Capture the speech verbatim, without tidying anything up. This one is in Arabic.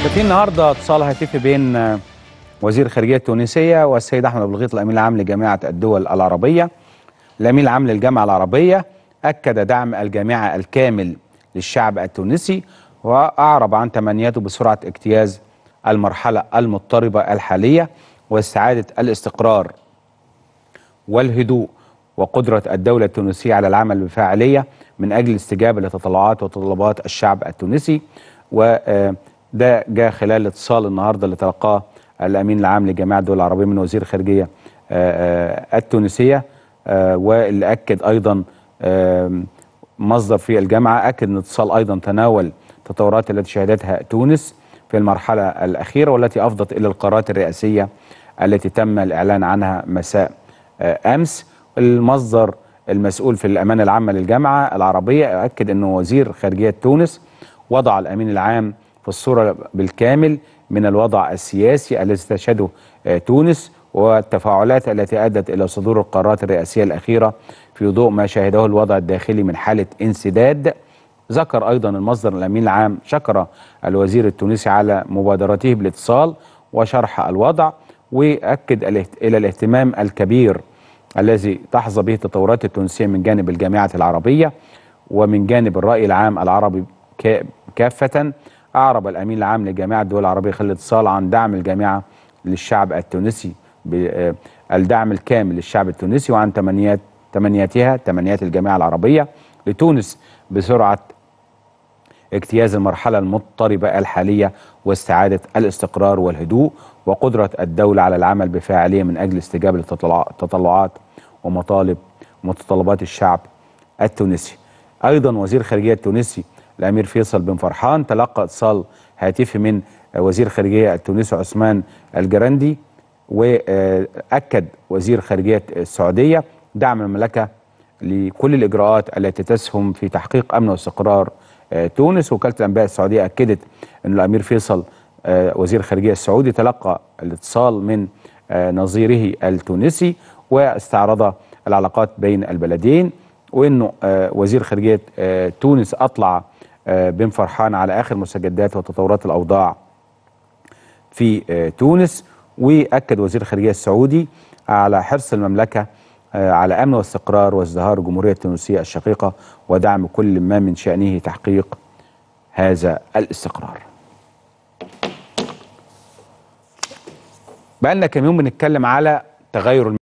في النهارده اتصال هاتفي بين وزير الخارجيه التونسيه والسيد احمد ابو الغيط الامين العام لجامعه الدول العربيه. الامين العام للجامعه العربيه اكد دعم الجامعه الكامل للشعب التونسي واعرب عن تمنياته بسرعه اجتياز المرحله المضطربه الحاليه واستعاده الاستقرار والهدوء وقدره الدوله التونسيه على العمل بفاعليه من اجل الاستجابه لتطلعات وتطلبات الشعب التونسي. و ده جاء خلال اتصال النهارده اللي تلقاه الامين العام لجامعه الدول العربيه من وزير الخارجيه التونسيه، واللي اكد ايضا مصدر في الجامعه اكد ان الاتصال ايضا تناول التطورات التي شهدتها تونس في المرحله الاخيره والتي افضت الى القرارات الرئاسيه التي تم الاعلان عنها مساء امس. المصدر المسؤول في الامانه العامه للجامعه العربيه اكد انه وزير خارجيه تونس وضع الامين العام في الصورة بالكامل من الوضع السياسي الذي تشهده تونس والتفاعلات التي أدت إلى صدور القرارات الرئاسية الأخيرة في ضوء ما شهده الوضع الداخلي من حالة انسداد. ذكر أيضا المصدر الأمين العام شكر الوزير التونسي على مبادرته بالاتصال وشرح الوضع، وأكد إلى الاهتمام الكبير الذي تحظى به التطورات التونسية من جانب الجامعة العربية ومن جانب الرأي العام العربي كافة. أعرب الأمين العام لجامعة الدول العربية خلال الاتصال عن دعم الجامعة للشعب التونسي الدعم الكامل للشعب التونسي وعن تمنيات تمنياتها تمنيات الجامعة العربية لتونس بسرعة اجتياز المرحلة المضطربة الحالية واستعادة الاستقرار والهدوء وقدرة الدولة على العمل بفاعلية من أجل استجابة للتطلعات ومطالب ومتطلبات الشعب التونسي. أيضا وزير الخارجية التونسي الأمير فيصل بن فرحان تلقى اتصال هاتفي من وزير الخارجية التونسي عثمان الجرندي، وأكد وزير الخارجية السعودية دعم المملكة لكل الإجراءات التي تسهم في تحقيق أمن واستقرار تونس. وكالة الأنباء السعودية أكدت أن الأمير فيصل وزير الخارجية السعودي تلقى الاتصال من نظيره التونسي واستعرض العلاقات بين البلدين، وأنه وزير خارجية تونس أطلع بن فرحان على آخر مستجدات وتطورات الأوضاع في تونس. وأكد وزير الخارجية السعودي على حرص المملكة على أمن واستقرار وازدهار الجمهورية التونسية الشقيقة ودعم كل ما من شأنه تحقيق هذا الاستقرار. بقالنا كم يوم بنتكلم على تغير